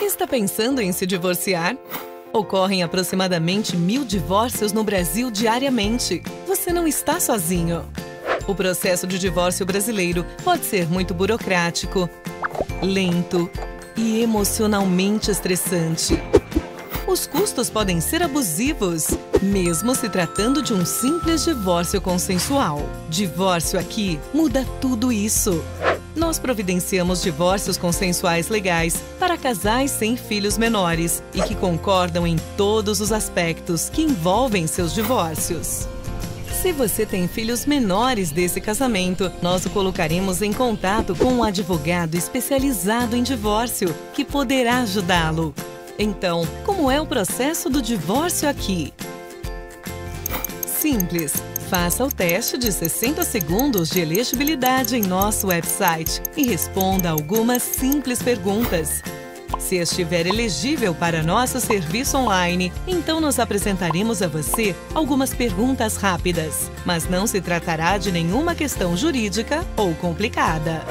Está pensando em se divorciar? Ocorrem aproximadamente 1.000 divórcios no Brasil diariamente. Você não está sozinho. O processo de divórcio brasileiro pode ser muito burocrático, lento e emocionalmente estressante. Os custos podem ser abusivos, mesmo se tratando de um simples divórcio consensual. Divórcio Aqui muda tudo isso. Nós providenciamos divórcios consensuais legais para casais sem filhos menores e que concordam em todos os aspectos que envolvem seus divórcios. Se você tem filhos menores desse casamento, nós o colocaremos em contato com um advogado especializado em divórcio que poderá ajudá-lo. Então, como é o processo do divórcio aqui? Simples. Faça o teste de 60 segundos de elegibilidade em nosso website e responda algumas simples perguntas. Se estiver elegível para nosso serviço online, então nós apresentaremos a você algumas perguntas rápidas, mas não se tratará de nenhuma questão jurídica ou complicada.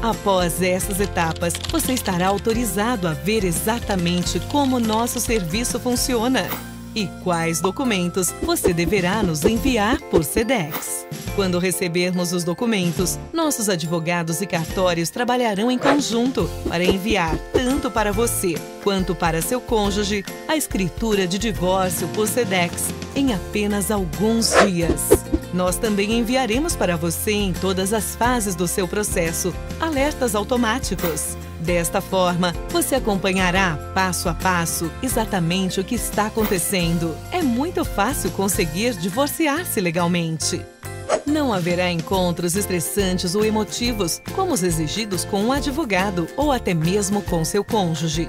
Após essas etapas, você estará autorizado a ver exatamente como nosso serviço funciona e quais documentos você deverá nos enviar por Sedex. Quando recebermos os documentos, nossos advogados e cartórios trabalharão em conjunto para enviar tanto para você quanto para seu cônjuge a escritura de divórcio por Sedex em apenas alguns dias. Nós também enviaremos para você em todas as fases do seu processo alertas automáticos. Desta forma, você acompanhará passo a passo exatamente o que está acontecendo. É muito fácil conseguir divorciar-se legalmente. Não haverá encontros estressantes ou emotivos, como os exigidos com um advogado ou até mesmo com seu cônjuge.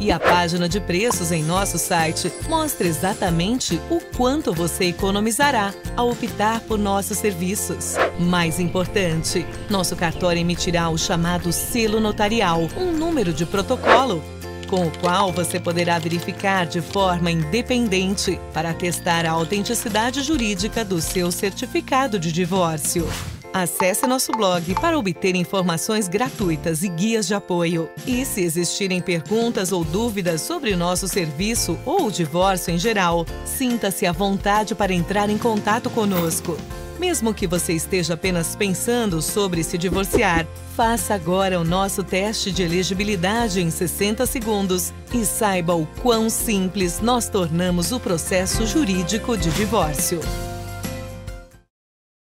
E a página de preços em nosso site mostra exatamente o quanto você economizará ao optar por nossos serviços. Mais importante, nosso cartório emitirá o chamado selo notarial, um número de protocolo, com o qual você poderá verificar de forma independente para atestar a autenticidade jurídica do seu certificado de divórcio. Acesse nosso blog para obter informações gratuitas e guias de apoio. E se existirem perguntas ou dúvidas sobre o nosso serviço ou o divórcio em geral, sinta-se à vontade para entrar em contato conosco. Mesmo que você esteja apenas pensando sobre se divorciar, faça agora o nosso teste de elegibilidade em 60 segundos e saiba o quão simples nós tornamos o processo jurídico de divórcio.